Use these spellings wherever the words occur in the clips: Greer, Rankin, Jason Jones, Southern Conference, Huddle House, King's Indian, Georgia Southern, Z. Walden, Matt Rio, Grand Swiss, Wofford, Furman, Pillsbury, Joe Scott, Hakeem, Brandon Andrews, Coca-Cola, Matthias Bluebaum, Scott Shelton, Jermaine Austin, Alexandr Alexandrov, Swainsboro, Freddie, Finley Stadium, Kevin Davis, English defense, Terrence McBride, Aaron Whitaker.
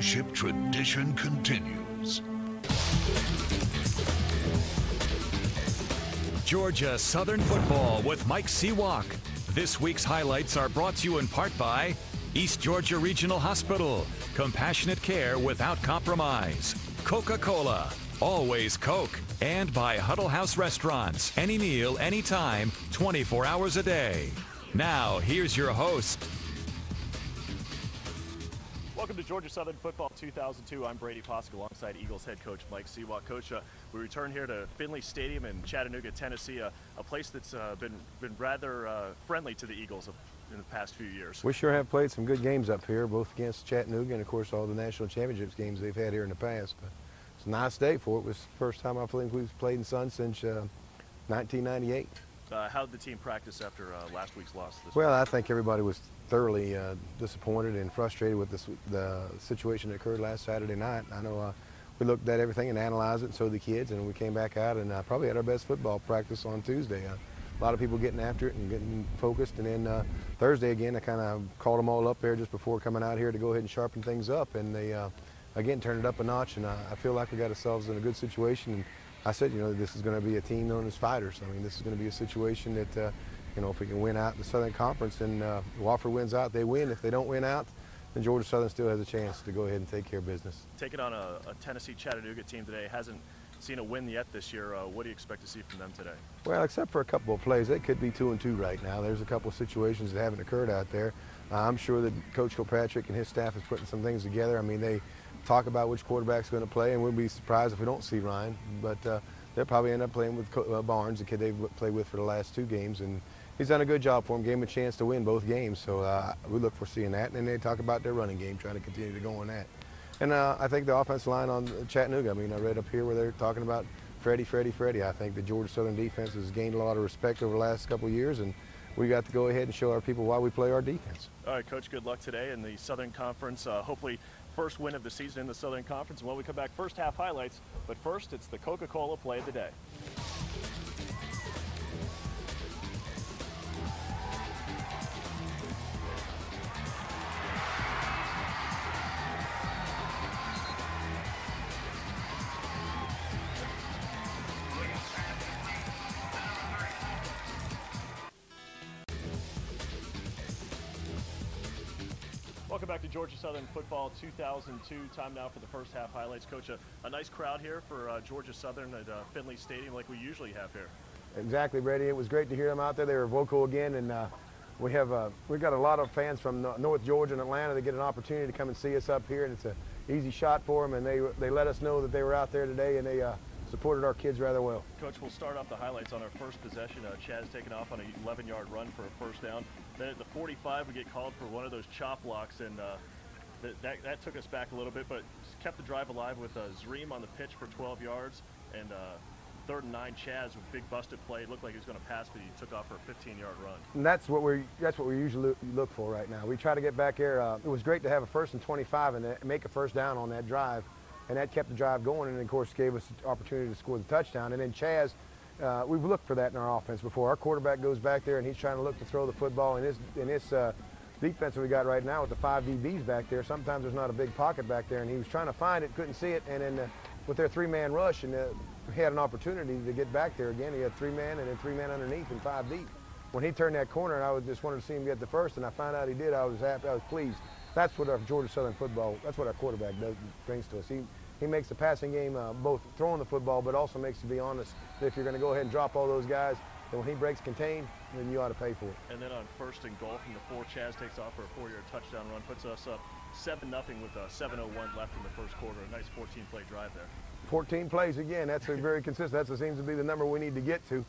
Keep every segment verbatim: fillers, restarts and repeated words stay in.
championship tradition continues. Georgia Southern football with Mike Sewak. This week's highlights are brought to you in part by East Georgia Regional Hospital, compassionate care without compromise, Coca-Cola, always Coke, and by Huddle House Restaurants, any meal, anytime, twenty-four hours a day. Now, here's your host. Welcome to Georgia Southern Football two thousand two. I'm Brady Pfosick alongside Eagles head coach Mike Sewak. Coach, uh, we return here to Finley Stadium in Chattanooga, Tennessee, uh, a place that's uh, been been rather uh, friendly to the Eagles in the past few years. We sure have played some good games up here, both against Chattanooga and, of course, all the national championships games they've had here in the past. But it's a nice day for it. It was the first time I think we've played in Sun since uh, nineteen ninety-eight. Uh, how did the team practice after uh, last week's loss? This well, week? I think everybody was thoroughly uh, disappointed and frustrated with this, the situation that occurred last Saturday night. I know uh, we looked at everything and analyzed it, and so did the kids, and we came back out and uh, probably had our best football practice on Tuesday. Uh, a lot of people getting after it and getting focused, and then uh, Thursday again, I kind of called them all up there just before coming out here to go ahead and sharpen things up, and they uh, again turned it up a notch, and I, I feel like we got ourselves in a good situation. And I said, you know, this is going to be a team known as fighters. I mean, this is going to be a situation that, uh, you know, if we can win out the Southern Conference and uh, Wofford wins out, they win. If they don't win out, then Georgia Southern still has a chance to go ahead and take care of business. Taking on a, a Tennessee Chattanooga team today, hasn't seen a win yet this year. Uh, what do you expect to see from them today? Well, except for a couple of plays, they could be two and two right now. There's a couple of situations that haven't occurred out there. Uh, I'm sure that Coach Kilpatrick and his staff is putting some things together. I mean, they talk about which quarterback's going to play, and we'll be surprised if we don't see Ryan. But uh, they'll probably end up playing with Co uh, Barnes, the kid they've played with for the last two games, and he's done a good job for him. Gave him a chance to win both games, so uh, we look for seeing that. And then they talk about their running game, trying to continue to go on that. And uh, I think the offensive line on Chattanooga, I mean, I read up here where they're talking about Freddie, Freddie, Freddie. I think the Georgia Southern defense has gained a lot of respect over the last couple of years, and we got to go ahead and show our people why we play our defense. All right, Coach, good luck today in the Southern Conference. Uh, hopefully first win of the season in the Southern Conference. And when we come back, first half highlights, but first it's the Coca-Cola play of the day. Welcome back to Georgia Southern Football two thousand two. Time now for the first half highlights. Coach, a, a nice crowd here for uh, Georgia Southern at uh, Finley Stadium like we usually have here. Exactly, Brady. It was great to hear them out there. They were vocal again, and uh, we have uh, we got a lot of fans from North Georgia and Atlanta that get an opportunity to come and see us up here, and it's an easy shot for them, and they, they let us know that they were out there today, and they uh, supported our kids rather well. Coach, we'll start off the highlights on our first possession. Uh, Chaz taking off on an eleven-yard run for a first down. Then at the forty-five, we get called for one of those chop blocks, and uh, th that, that took us back a little bit, but kept the drive alive with uh, Zreem on the pitch for twelve yards, and uh, third and nine, Chaz with big busted play. It looked like he was going to pass, but he took off for a fifteen-yard run. And that's what we that's what we usually look for right now. We try to get back there. Uh, it was great to have a first and twenty-five and that, make a first down on that drive, and that kept the drive going, and of course gave us the opportunity to score the touchdown. And then Chaz. Uh, we've looked for that in our offense before. Our quarterback goes back there and he's trying to look to throw the football. And this, in this uh, defense that we got right now with the five D Bs back there, sometimes there's not a big pocket back there. And he was trying to find it, couldn't see it. And then uh, with their three-man rush, and uh, he had an opportunity to get back there again. He had three-man and then three-man underneath and five deep. When he turned that corner, and I was just wanted to see him get the first, and I found out he did. I was happy. I was pleased. That's what our Georgia Southern football. That's what our quarterback does, brings to us. He, He makes the passing game uh, both throwing the football, but also makes you be honest that if you're going to go ahead and drop all those guys, then when he breaks contained, then you ought to pay for it. And then on first and goal from the four, Chaz takes off for a four-yard touchdown run, puts us up seven nothing with uh, seven oh one left in the first quarter. A nice fourteen-play drive there. fourteen plays again. That's a very consistent. That seems to be the number we need to get to.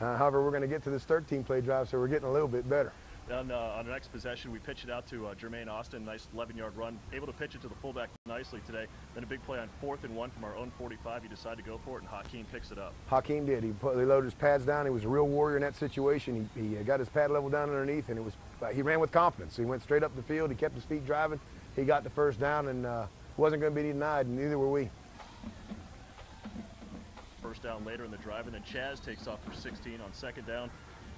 Uh, however, we're going to get to this thirteen-play drive, so we're getting a little bit better. On, uh, on the next possession, we pitch it out to uh, Jermaine Austin, nice eleven-yard run, able to pitch it to the fullback nicely today. Then a big play on fourth and one from our own forty-five. He decided to go for it, and Hakeem picks it up. Hakeem did. He, put, he loaded his pads down. He was a real warrior in that situation. He, he got his pad level down underneath, and it was uh, he ran with confidence. He went straight up the field. He kept his feet driving. He got the first down, and uh, wasn't going to be denied, and neither were we. First down later in the drive, and then Chaz takes off for sixteen on second down.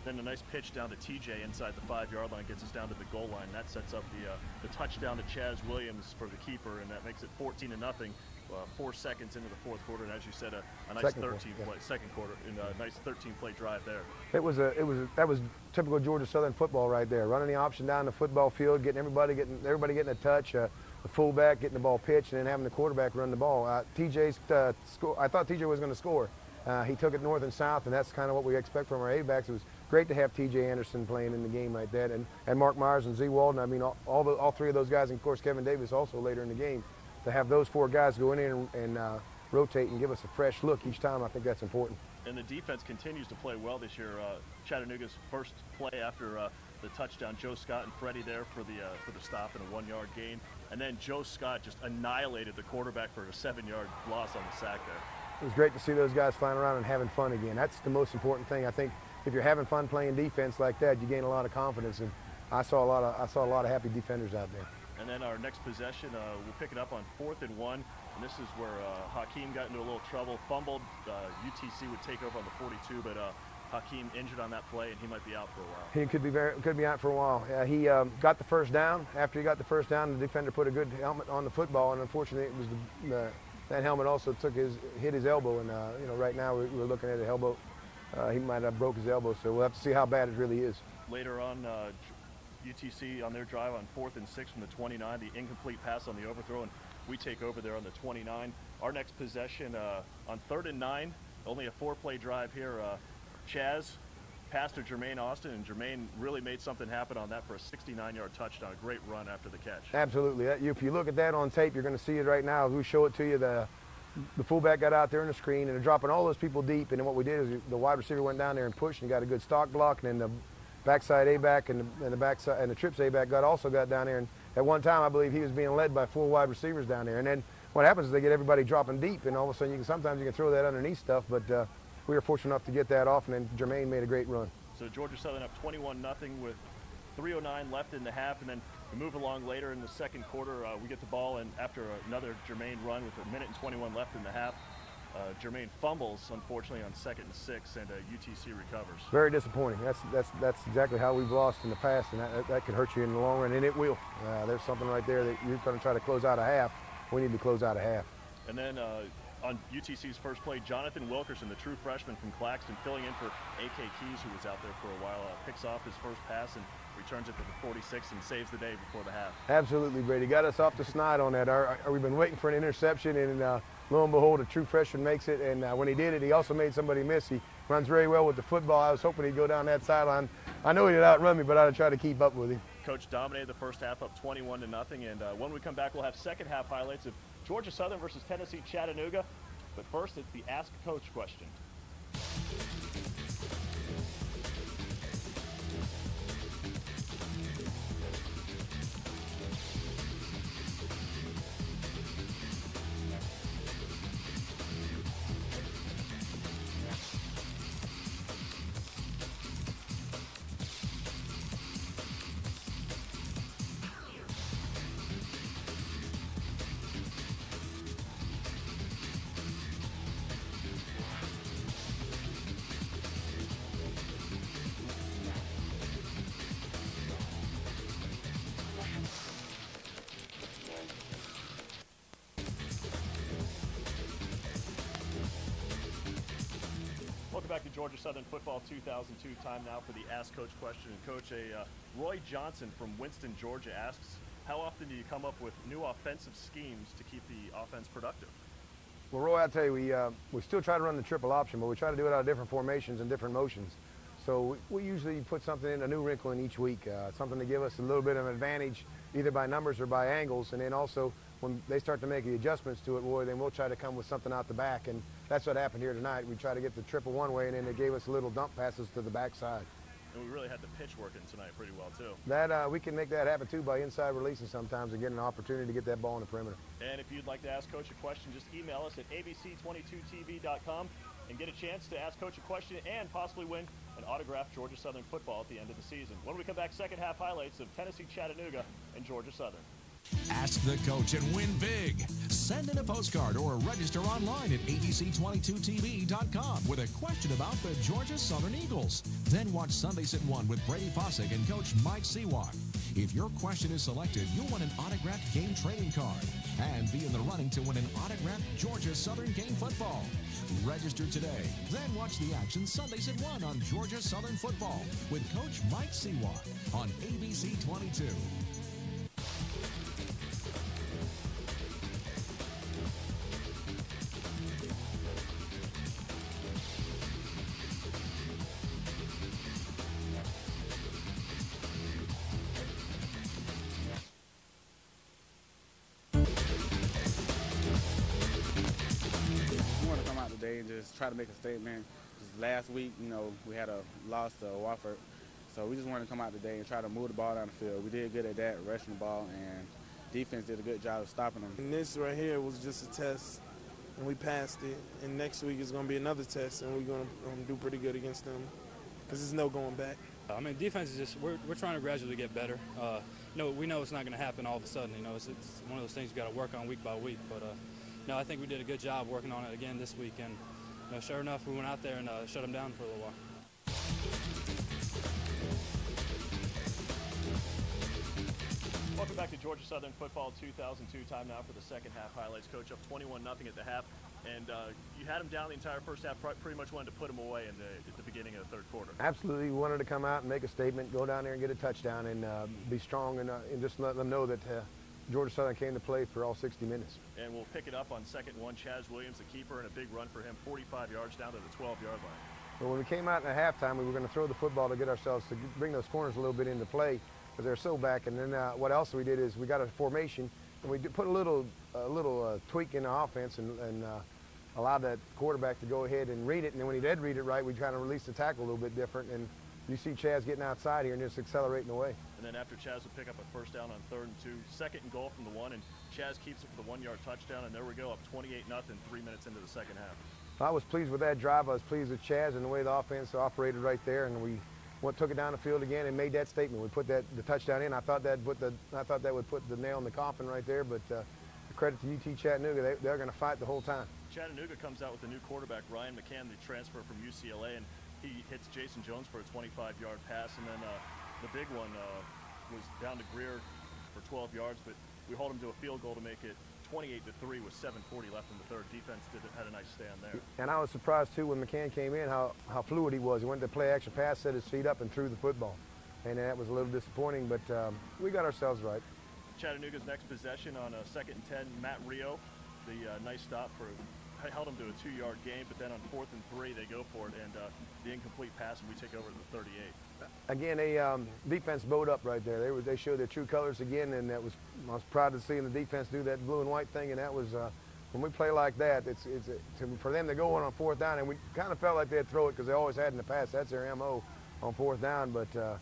Then a nice pitch down to T J inside the five-yard line gets us down to the goal line. That sets up the uh, the touchdown to Chaz Williams for the keeper, and that makes it fourteen to nothing. Uh, four seconds into the fourth quarter, and as you said, a, a nice second thirteen quarter, yeah. play second quarter, and a nice thirteen play drive there. It was a, it was a, that was typical Georgia Southern football right there. Running the option down the football field, getting everybody getting everybody getting a touch, uh, the fullback getting the ball pitched, and then having the quarterback run the ball. Uh, T J's uh, score. I thought T J was going to score. Uh, he took it north and south, and that's kind of what we expect from our A-backs. It was great to have T J Anderson playing in the game like that, and and Mark Myers and Z. Walden. I mean, all all, the, all three of those guys, and of course Kevin Davis also later in the game. To have those four guys go in and, and uh, rotate and give us a fresh look each time, I think that's important. And the defense continues to play well this year. Uh, Chattanooga's first play after uh, the touchdown, Joe Scott and Freddie there for the uh, for the stop and a one-yard gain. And then Joe Scott just annihilated the quarterback for a seven-yard loss on the sack there. It was great to see those guys flying around and having fun again. That's the most important thing. I think if you're having fun playing defense like that, you gain a lot of confidence. And I saw a lot of I saw a lot of happy defenders out there. And then our next possession, uh, we'll pick it up on fourth and one. And this is where uh, Hakeem got into a little trouble, fumbled. Uh, U T C would take over on the forty-two, but uh, Hakeem injured on that play, and he might be out for a while. He could be very, could be out for a while. Uh, he um, got the first down. After he got the first down, the defender put a good helmet on the football, and unfortunately, it was the, the, that helmet also took his hit his elbow. And uh, you know, right now we're, we're looking at the elbow. Uh, he might have broke his elbow, so we'll have to see how bad it really is. Later on. Uh, U T C on their drive on fourth and six from the twenty-nine, the incomplete pass on the overthrow, and we take over there on the twenty-nine. Our next possession uh, on third and nine, only a four-play drive here. Uh, Chaz passed to Jermaine Austin, and Jermaine really made something happen on that for a sixty-nine yard touchdown. A great run after the catch. Absolutely. If you look at that on tape, you're going to see it right now. We show it to you. The The fullback got out there in the screen, and they're dropping all those people deep, and then what we did is the wide receiver went down there and pushed and got a good stock block, and then the backside A-back and the, and the backside and the trips A-back got also got down there, and at one time I believe he was being led by four wide receivers down there. And then what happens is they get everybody dropping deep, and all of a sudden you can sometimes you can throw that underneath stuff, but uh, we were fortunate enough to get that off, and then Jermaine made a great run. So Georgia Southern up twenty-one nothing with three oh nine left in the half, and then we move along later in the second quarter. Uh, we get the ball, and after another Jermaine run with a minute and twenty-one left in the half. Uh, Jermaine fumbles, unfortunately, on second and six, and uh, U T C recovers. Very disappointing. That's that's that's exactly how we've lost in the past, and that, that could hurt you in the long run, and it will. Uh, there's something right there that you're going to try to close out a half. We need to close out a half. And then uh, on U T C's first play, Jonathan Wilkerson, the true freshman from Claxton, filling in for A K Keys, who was out there for a while, uh, picks off his first pass and returns it to the forty-six and saves the day before the half. Absolutely, Brady. Got us off the snide on that. Our, our, we've been waiting for an interception, and uh, lo and behold, a true freshman makes it, and uh, when he did it, he also made somebody miss. He runs very well with the football. I was hoping he'd go down that sideline. I know he did outrun me, but I'd try to keep up with him. Coach dominated the first half up twenty-one to nothing, and uh, when we come back, we'll have second half highlights of Georgia Southern versus Tennessee Chattanooga. But first, it's the Ask Coach question. Back to Georgia Southern Football two thousand two. Time now for the Ask Coach question. And Coach, a uh, Roy Johnson from Winston, Georgia asks, how often do you come up with new offensive schemes to keep the offense productive? Well, Roy, I tell you, we, uh, we still try to run the triple option, but we try to do it out of different formations and different motions. So we, we usually put something in, a new wrinkle in each week, uh, something to give us a little bit of an advantage, either by numbers or by angles. And then also, when they start to make the adjustments to it, Roy, then we'll try to come with something out the back. And that's what happened here tonight. We tried to get the triple one way, and then they gave us little dump passes to the backside. And we really had the pitch working tonight pretty well, too. That uh, we can make that happen, too, by inside releasing sometimes and getting an opportunity to get that ball on the perimeter. And if you'd like to ask Coach a question, just email us at A B C twenty-two T V dot com and get a chance to ask Coach a question and possibly win an autographed Georgia Southern football at the end of the season. When we come back, second half highlights of Tennessee Chattanooga and Georgia Southern. Ask the coach and win big. Send in a postcard or register online at A G C twenty-two T V dot com with a question about the Georgia Southern Eagles. Then watch Sundays at one with Brady Pfosick and Coach Mike Sewak. If your question is selected, you'll win an autographed game trading card and be in the running to win an autographed Georgia Southern game football. Register today, then watch the action Sundays at one on Georgia Southern Football with Coach Mike Sewak on A B C twenty-two. And just try to make a statement. Just last week, you know, we had a loss to Wofford, so we just wanted to come out today and try to move the ball down the field. We did good at that, rushing the ball, and defense did a good job of stopping them. And this right here was just a test, and we passed it. And next week is going to be another test, and we're going to um, do pretty good against them because there's no going back. I mean, defense is just, we're, we're trying to gradually get better. Uh, no, we know it's not going to happen all of a sudden. You know, it's, it's one of those things you got to work on week by week, but uh, no, I think we did a good job working on it again this week, and you know, sure enough, we went out there and uh, shut them down for a little while. Welcome back to Georgia Southern Football two thousand two. Time now for the second half highlights. Coach, up twenty-one nothing at the half, and uh, you had them down the entire first half, pretty much wanted to put them away in the, at the beginning of the third quarter. Absolutely. We wanted to come out and make a statement, go down there and get a touchdown, and uh, be strong, and, uh, and just let them know that uh, Georgia Southern came to play for all sixty minutes. And we'll pick it up on second one. Chaz Williams, the keeper, and a big run for him, forty-five yards down to the twelve-yard line. Well, when we came out in the halftime, we were going to throw the football to get ourselves to bring those corners a little bit into play because they're so back. And then uh, what else we did is we got a formation, and we put a little, a little uh, tweak in the offense and, and uh, allowed that quarterback to go ahead and read it. And then when he did read it right, we kind of released the tackle a little bit different. And you see Chaz getting outside here and just accelerating away. And then after Chaz would pick up a first down on third and two, second and goal from the one, and Chaz keeps it for the one-yard touchdown, and there we go, up twenty-eight nothing, three minutes into the second half. I was pleased with that drive. I was pleased with Chaz and the way the offense operated right there, and we went, took it down the field again and made that statement. We put that the touchdown in. I thought that put the I thought that would put the nail in the coffin right there, but uh, credit to U T Chattanooga, they, they're going to fight the whole time. Chattanooga comes out with a new quarterback, Ryan McCann, the transfer from U C L A, and he hits Jason Jones for a twenty-five-yard pass, and then uh, the big one uh, was down to Greer for twelve yards, but we hold him to a field goal to make it twenty-eight to three with seven forty left in the third. Defense did, had a nice stand there. And I was surprised, too, when McCann came in, how, how fluid he was. He went to play action pass, set his feet up, and threw the football. And that was a little disappointing, but um, we got ourselves right. Chattanooga's next possession on a second and ten, Matt Rio, the uh, nice stop for held him to a two-yard gain, but then on fourth and three, they go for it, and uh, the incomplete pass, and we take over to the thirty-eight. Again, a um, defense bowed up right there. They were, they showed their true colors again, and that was I was proud to see the defense do that blue and white thing, and that was uh, when we play like that, it's it's to, for them to go on on fourth down, and we kind of felt like they'd throw it because they always had in the past. That's their M O on fourth down, but uh,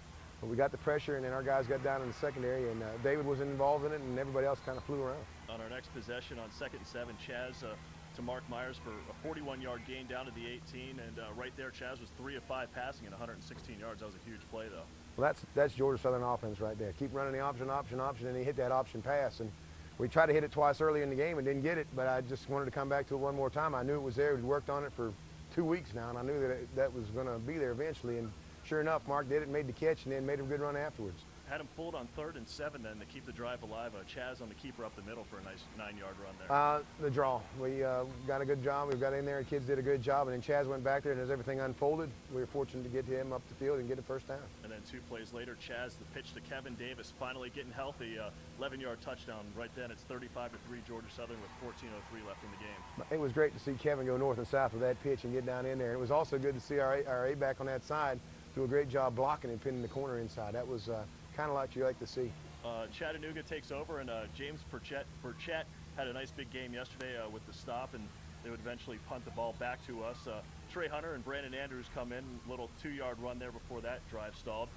we got the pressure, and then our guys got down in the secondary, and uh, David was involved in it, and everybody else kind of flew around. On our next possession, on second and seven, Chaz. Uh, to Mark Myers for a forty-one-yard gain down to the eighteen, and uh, right there Chaz was three of five passing and one hundred sixteen yards. That was a huge play, though. Well, that's that's Georgia Southern offense right there. Keep running the option, option, option, and he hit that option pass. And we tried to hit it twice early in the game and didn't get it, but I just wanted to come back to it one more time. I knew it was there. We worked on it for two weeks now, and I knew that it, that was going to be there eventually. And sure enough, Mark did it, made the catch, and then made a good run afterwards. Had him pulled on third and seven then to keep the drive alive. Uh, Chaz on the keeper up the middle for a nice nine-yard run there. Uh, the draw. We uh, got a good job. We got in there, and kids did a good job. And then Chaz went back there, and as everything unfolded, we were fortunate to get him up the field and get a first down. And then two plays later, Chaz, the pitch to Kevin Davis, finally getting healthy. eleven-yard uh, touchdown right then. It's thirty-five to three Georgia Southern with fourteen oh three left in the game. It was great to see Kevin go north and south with that pitch and get down in there. It was also good to see our our A-back on that side do a great job blocking and pinning the corner inside. That was... Uh, kind of like you like to see. Uh, Chattanooga takes over, and uh, James Perchette, Perchette had a nice big game yesterday uh, with the stop, and they would eventually punt the ball back to us. Uh, Trey Hunter and Brandon Andrews come in, little two-yard run there before that drive stalled.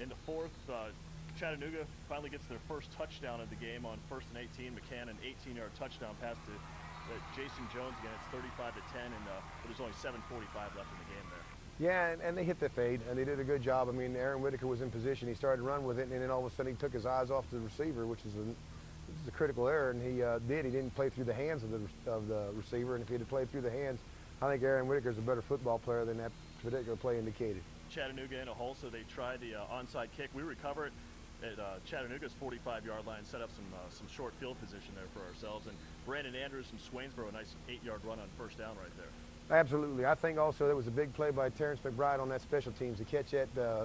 In the fourth, uh, Chattanooga finally gets their first touchdown of the game on first and eighteen. McCann, an eighteen-yard touchdown pass to uh, Jason Jones. Again, it's thirty-five to ten, and uh, there's only seven forty-five left in the game there. Yeah, and, and they hit the fade, and they did a good job. I mean, Aaron Whitaker was in position. He started to run with it, and then all of a sudden he took his eyes off the receiver, which is this is a critical error, and he uh, did. He didn't play through the hands of the, of the receiver, and if he had played through the hands, I think Aaron Whitaker is a better football player than that particular play indicated. Chattanooga in a hole, so they tried the uh, onside kick. We recover it at uh, Chattanooga's forty-five yard line, set up some uh, some short field position there for ourselves. And Brandon Andrews from Swainsboro, a nice eight yard run on first down right there. Absolutely. I think also there was a big play by Terrence McBride on that special teams to catch that, uh,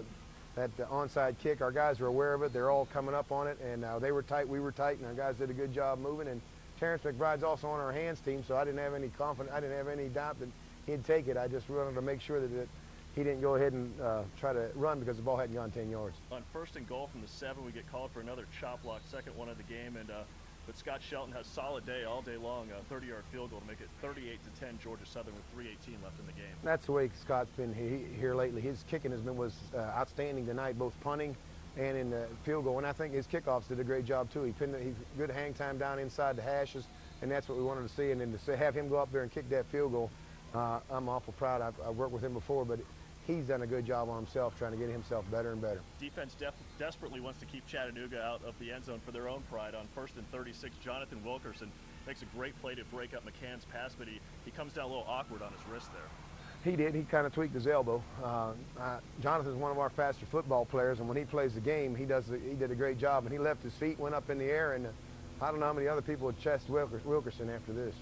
that uh, onside kick. Our guys were aware of it. They're all coming up on it, and uh, they were tight, we were tight, and our guys did a good job moving. And Terrence McBride's also on our hands team, so I didn't have any confidence. I didn't have any doubt that he'd take it. I just wanted to make sure that it, he didn't go ahead and uh, try to run because the ball hadn't gone ten yards. On first and goal from the seven, we get called for another chop block, second one of the game, and uh, but Scott Shelton has a solid day all day long, a thirty yard field goal to make it thirty-eight to ten Georgia Southern with three eighteen left in the game. That's the way Scott's been he, here lately. His kicking has been was uh, outstanding tonight, both punting and in the field goal, and I think his kickoffs did a great job too. He pinned he good hang time down inside the hashes, and that's what we wanted to see. And then to have him go up there and kick that field goal, uh, I'm awful proud. I've, I've worked with him before, but it, he's done a good job on himself, trying to get himself better and better. Defense def desperately wants to keep Chattanooga out of the end zone for their own pride. On first and thirty-six, Jonathan Wilkerson makes a great play to break up McCann's pass, but he, he comes down a little awkward on his wrist there. He did. He kind of tweaked his elbow. Uh, uh, Jonathan's one of our faster football players, and when he plays the game, he does. The, he did a great job, and he left his feet, went up in the air, and uh, I don't know how many other people would chest Wilker Wilkerson after this.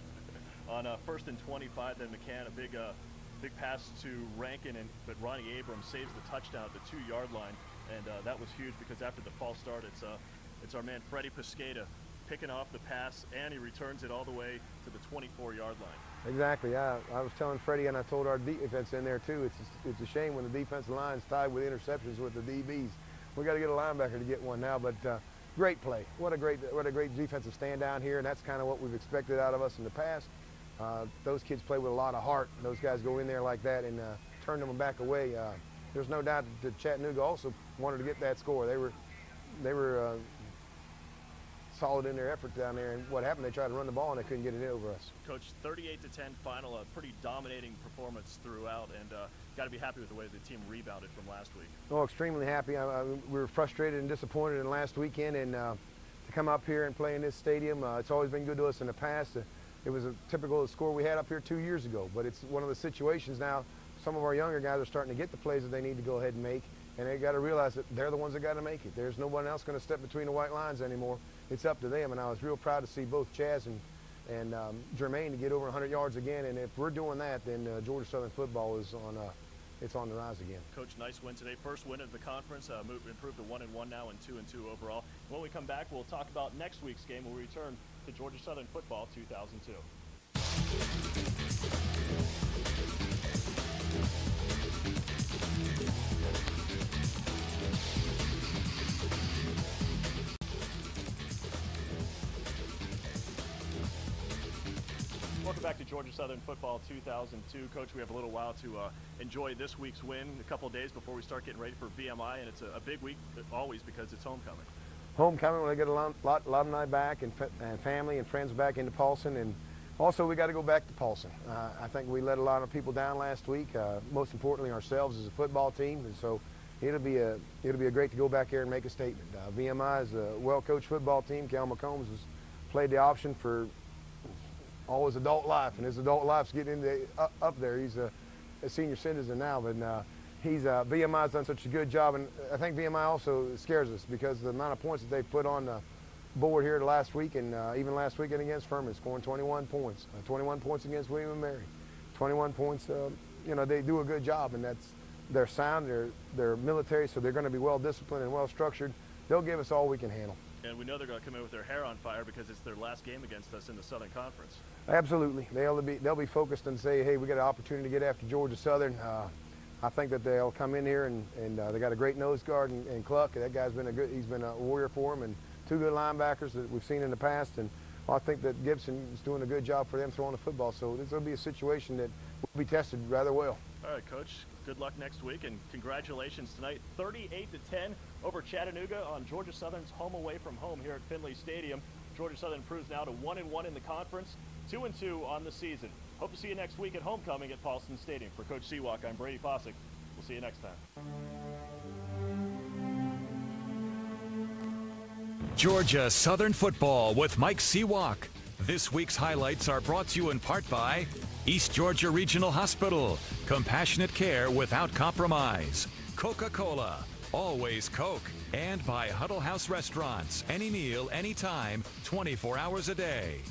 On uh, first and twenty-five, then McCann, a big... Uh, Big pass to Rankin, and but Ronnie Abrams saves the touchdown at the two yard line, and uh, that was huge because after the false start, it's, uh, it's our man Freddie Pescata picking off the pass, and he returns it all the way to the twenty-four yard line. Exactly. I, I was telling Freddie, and I told our defense in there too, it's, it's a shame when the defensive line's tied with interceptions with the D Bs. We got to get a linebacker to get one now, but uh, great play. What a great, what a great defensive stand down here, and that's kind of what we've expected out of us in the past. Uh, those kids play with a lot of heart. Those guys go in there like that and uh, turn them back away. Uh, there's no doubt that Chattanooga also wanted to get that score. They were, they were uh, solid in their effort down there. And what happened? They tried to run the ball and they couldn't get it over us. Coach, thirty-eight to ten final. A pretty dominating performance throughout, and uh, got to be happy with the way the team rebounded from last week. Oh, extremely happy. I, I, we were frustrated and disappointed in last weekend, and uh, to come up here and play in this stadium, uh, it's always been good to us in the past. Uh, It was a typical score we had up here two years ago, but it's one of the situations now. Some of our younger guys are starting to get the plays that they need to go ahead and make, and they got to realize that they're the ones that got to make it. There's no one else going to step between the white lines anymore. It's up to them, and I was real proud to see both Chaz and, and um, Jermaine to get over one hundred yards again, and if we're doing that, then uh, Georgia Southern football is on uh, it's on the rise again. Coach, nice win today. First win of the conference, uh, moved, improved to one and one now and two and two overall. When we come back, we'll talk about next week's game. We'll return to Georgia Southern football two thousand two. Welcome back to Georgia Southern football two thousand two. Coach, we have a little while to uh, enjoy this week's win, a couple of days before we start getting ready for V M I, and it's a, a big week always because it's homecoming. Homecoming, when I get a lot, lot alumni back and, and family and friends back into Paulson, and also we got to go back to Paulson. Uh, I think we let a lot of people down last week. Uh, most importantly, ourselves as a football team, and so it'll be a it'll be a great to go back here and make a statement. Uh, V M I is a well-coached football team. Cal McCombs has played the option for all his adult life, and his adult life's getting into uh, up there. He's a, a senior citizen now, but. Uh, He's uh, V M I's done such a good job, and I think V M I also scares us because the amount of points that they put on the board here last week, and uh, even last weekend against Furman, scoring twenty-one points, uh, twenty-one points against William and Mary, twenty-one points. Uh, you know, they do a good job, and that's they're sound, they're they're military, so they're going to be well disciplined and well structured. They'll give us all we can handle. And we know they're going to come in with their hair on fire because it's their last game against us in the Southern Conference. Absolutely, they'll be they'll be focused and say, hey, we got an opportunity to get after Georgia Southern. Uh, I think that they'll come in here, and, and uh, they got a great nose guard and, and Cluck. That guy's been a good, he's been a warrior for them, and two good linebackers that we've seen in the past. And I think that Gibson is doing a good job for them throwing the football. So this will be a situation that will be tested rather well. All right, Coach, good luck next week, and congratulations tonight. thirty-eight to ten over Chattanooga on Georgia Southern's home away from home here at Finley Stadium. Georgia Southern improves now to one and one in the conference, two and two on the season. Hope to see you next week at homecoming at Paulson Stadium. For Coach Sewak, I'm Brady Pfosick. We'll see you next time. Georgia Southern football with Mike Sewak. This week's highlights are brought to you in part by East Georgia Regional Hospital, compassionate care without compromise, Coca-Cola, always Coke, and by Huddle House Restaurants, any meal, anytime, twenty-four hours a day.